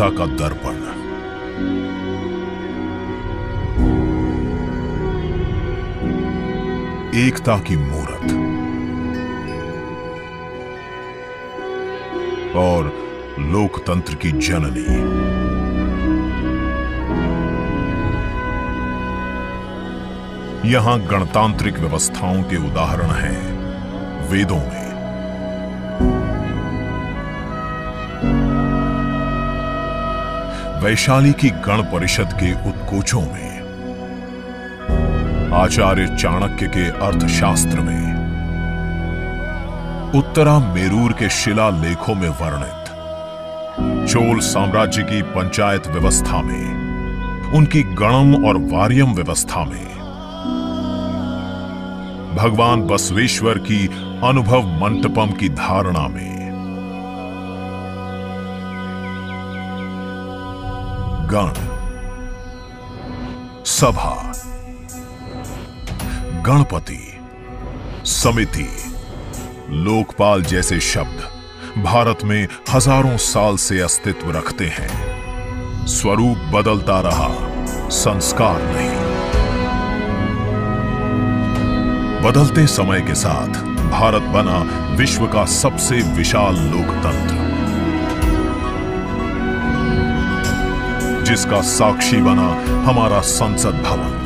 सभ्यता का दर्पण। एकता की मूरत और लोकतंत्र की जननी। यहां गणतांत्रिक व्यवस्थाओं के उदाहरण हैं वेदों में, वैशाली की गण परिषद के उत्कोचों में, आचार्य चाणक्य के अर्थशास्त्र में, उत्तरा मेरूर के शिला लेखों में वर्णित चोल साम्राज्य की पंचायत व्यवस्था में, उनकी गणम और वार्यम व्यवस्था में, भगवान बसवेश्वर की अनुभव मंटपम की धारणा में, गण सभा, गणपति, समिति, लोकपाल जैसे शब्द भारत में हजारों साल से अस्तित्व रखते हैं। स्वरूप बदलता रहा, संस्कार नहीं। बदलते समय के साथ भारत बना विश्व का सबसे विशाल लोकतंत्र, जिसका साक्षी बना हमारा संसद भवन।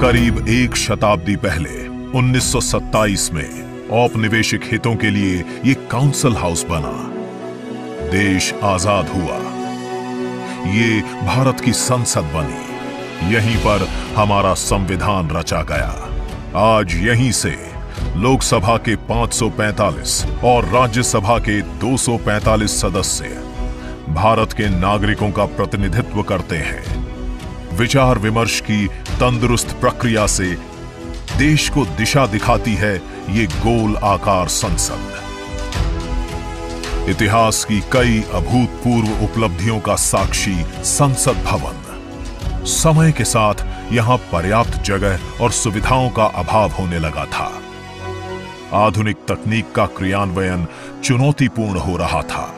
करीब 1 शताब्दी पहले 1927 में औपनिवेशिक हितों के लिए यह काउंसिल हाउस बना। देश आजाद हुआ, ये भारत की संसद बनी। यहीं पर हमारा संविधान रचा गया। आज यहीं से लोकसभा के 545 और राज्यसभा के 245 सदस्य भारत के नागरिकों का प्रतिनिधित्व करते हैं। विचार विमर्श की तंदुरुस्त प्रक्रिया से देश को दिशा दिखाती है ये गोल आकार संसद। इतिहास की कई अभूतपूर्व उपलब्धियों का साक्षी संसद भवन। समय के साथ यहां पर्याप्त जगह और सुविधाओं का अभाव होने लगा था। आधुनिक तकनीक का क्रियान्वयन चुनौतीपूर्ण हो रहा था।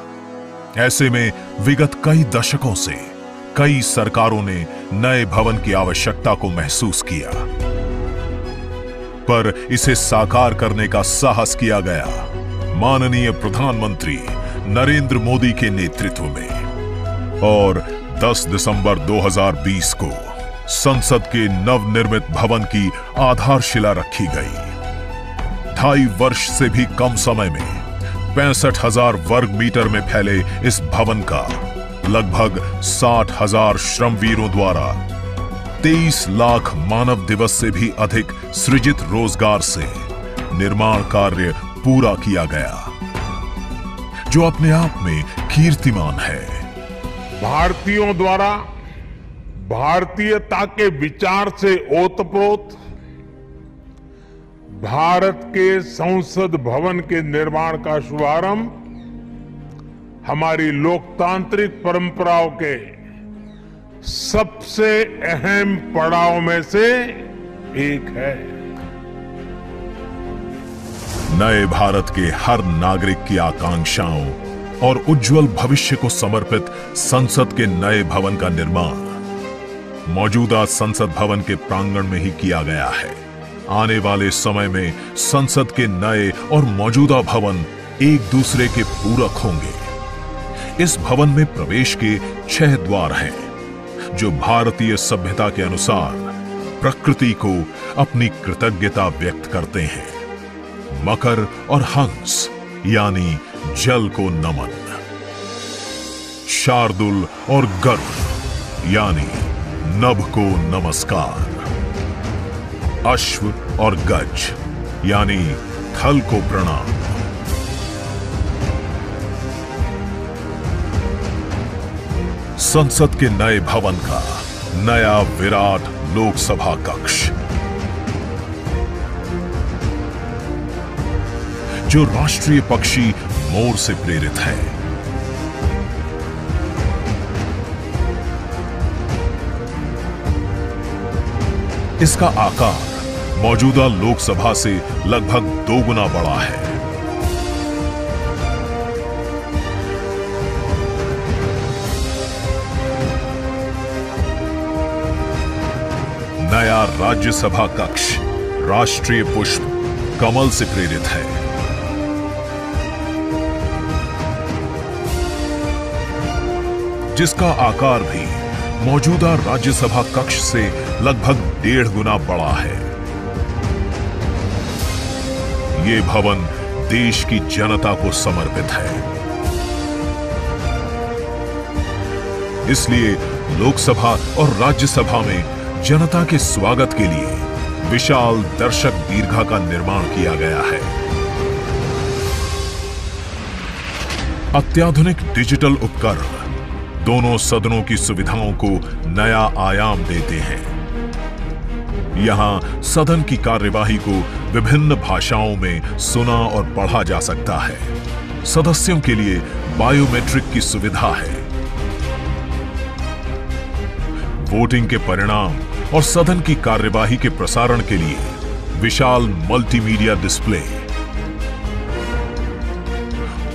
ऐसे में विगत कई दशकों से कई सरकारों ने नए भवन की आवश्यकता को महसूस किया, पर इसे साकार करने का साहस किया गया माननीय प्रधानमंत्री नरेंद्र मोदी के नेतृत्व में। और 10 दिसंबर 2020 को संसद के नवनिर्मित भवन की आधारशिला रखी गई। 2.5 वर्ष से भी कम समय में 65,000 वर्ग मीटर में फैले इस भवन का लगभग 60,000 श्रमवीरों द्वारा 23 लाख मानव दिवस से भी अधिक सृजित रोजगार से निर्माण कार्य पूरा किया गया, जो अपने आप में कीर्तिमान है। भारतीयों द्वारा भारतीयता के विचार से ओतप्रोत भारत के संसद भवन के निर्माण का शुभारंभ हमारी लोकतांत्रिक परंपराओं के सबसे अहम पड़ाव में से एक है। नए भारत के हर नागरिक की आकांक्षाओं और उज्जवल भविष्य को समर्पित संसद के नए भवन का निर्माण मौजूदा संसद भवन के प्रांगण में ही किया गया है। आने वाले समय में संसद के नए और मौजूदा भवन एक दूसरे के पूरक होंगे। इस भवन में प्रवेश के 6 द्वार हैं, जो भारतीय सभ्यता के अनुसार प्रकृति को अपनी कृतज्ञता व्यक्त करते हैं। मकर और हंस यानी जल को नमन, शार्दुल और गरुड़ यानी नभ को नमस्कार, अश्व और गज यानी थल को प्रणाम। संसद के नए भवन का नया विराट लोकसभा कक्ष, जो राष्ट्रीय पक्षी मोर से प्रेरित है। इसका आकार मौजूदा लोकसभा से लगभग 2 गुना बड़ा है। नया राज्यसभा कक्ष राष्ट्रीय पुष्प कमल से प्रेरित है। जिसका आकार भी मौजूदा राज्यसभा कक्ष से लगभग 1.5 गुना बड़ा है। ये भवन देश की जनता को समर्पित है। इसलिए लोकसभा और राज्यसभा में जनता के स्वागत के लिए विशाल दर्शक दीर्घा का निर्माण किया गया है। अत्याधुनिक डिजिटल उपकरण दोनों सदनों की सुविधाओं को नया आयाम देते हैं। यहां सदन की कार्यवाही को विभिन्न भाषाओं में सुना और पढ़ा जा सकता है। सदस्यों के लिए बायोमेट्रिक की सुविधा है। वोटिंग के परिणाम और सदन की कार्यवाही के प्रसारण के लिए विशाल multimedia display,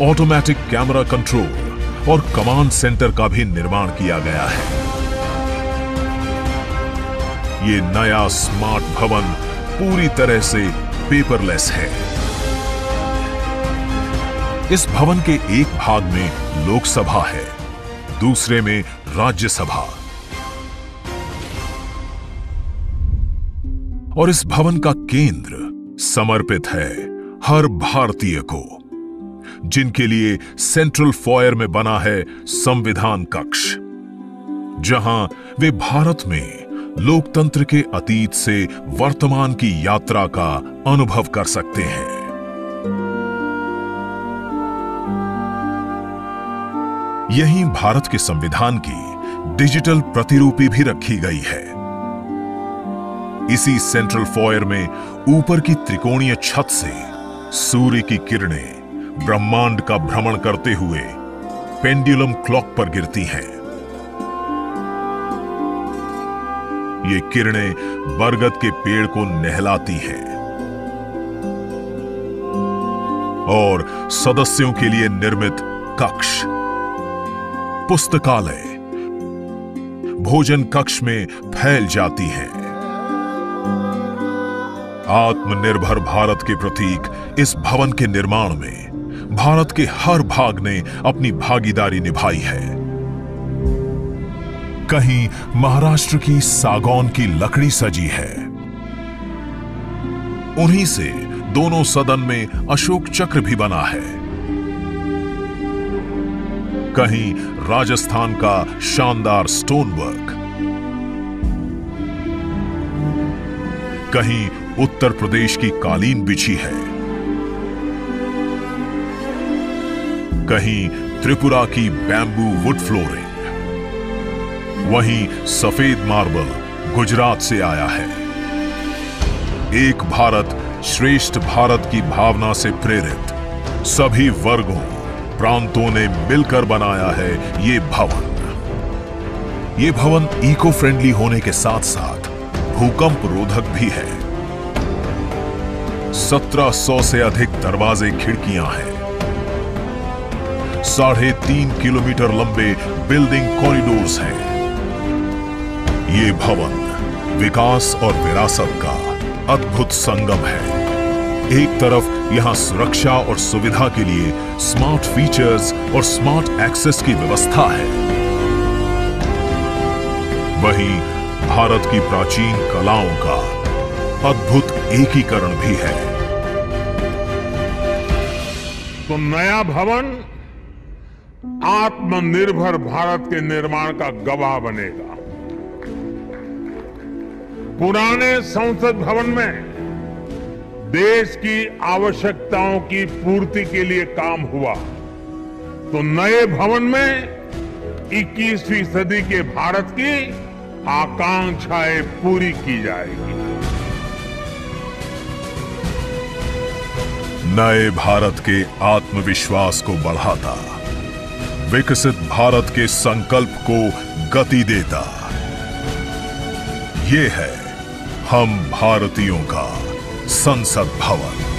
automatic camera control और कमांड सेंटर का भी निर्माण किया गया है। ये नया स्मार्ट भवन पूरी तरह से पेपरलेस है। इस भवन के एक भाग में लोकसभा है, दूसरे में राज्यसभा। और इस भवन का केंद्र समर्पित है हर भारतीय को, जिनके लिए सेंट्रल फॉयर में बना है संविधान कक्ष, जहां वे भारत में लोकतंत्र के अतीत से वर्तमान की यात्रा का अनुभव कर सकते हैं। यहीं भारत के संविधान की डिजिटल प्रतिरूपी भी रखी गई है। इसी सेंट्रल फॉयर में ऊपर की त्रिकोणीय छत से सूर्य की किरणें ब्रह्मांड का भ्रमण करते हुए पेंडुलम क्लॉक पर गिरती हैं। ये किरणें बरगद के पेड़ को नहलाती हैं और सदस्यों के लिए निर्मित कक्ष, पुस्तकालय, भोजन कक्ष में फैल जाती हैं। आत्मनिर्भर भारत के प्रतीक इस भवन के निर्माण में भारत के हर भाग ने अपनी भागीदारी निभाई है। कहीं महाराष्ट्र की सागौन की लकड़ी सजी है, उन्हीं से दोनों सदन में अशोक चक्र भी बना है। कहीं राजस्थान का शानदार स्टोनवर्क, कहीं उत्तर प्रदेश की कालीन बिछी है, कहीं त्रिपुरा की बैम्बू वुड फ्लोरिंग, वहीं सफेद मार्बल गुजरात से आया है। एक भारत श्रेष्ठ भारत की भावना से प्रेरित सभी वर्गों, प्रांतों ने मिलकर बनाया है ये भवन। ये भवन इको फ्रेंडली होने के साथ साथ भूकंप रोधक भी है। 1700 से अधिक दरवाजे, खिड़कियां हैं। 3.5 किलोमीटर लंबे बिल्डिंग कॉरिडोर्स हैं। ये भवन विकास और विरासत का अद्भुत संगम है। एक तरफ यहां सुरक्षा और सुविधा के लिए स्मार्ट फीचर्स और स्मार्ट एक्सेस की व्यवस्था है, वहीं भारत की प्राचीन कलाओं का अद्भुत एकीकरण भी है। तो नया भवन आत्मनिर्भर भारत के निर्माण का गवाह बनेगा। पुराने संसद भवन में देश की आवश्यकताओं की पूर्ति के लिए काम हुआ, तो नए भवन में 21वीं सदी के भारत की आकांक्षाएं पूरी की जाएगी। नए भारत के आत्मविश्वास को बढ़ाता, विकसित भारत के संकल्प को गति देता, ये है हम भारतीयों का संसद भवन।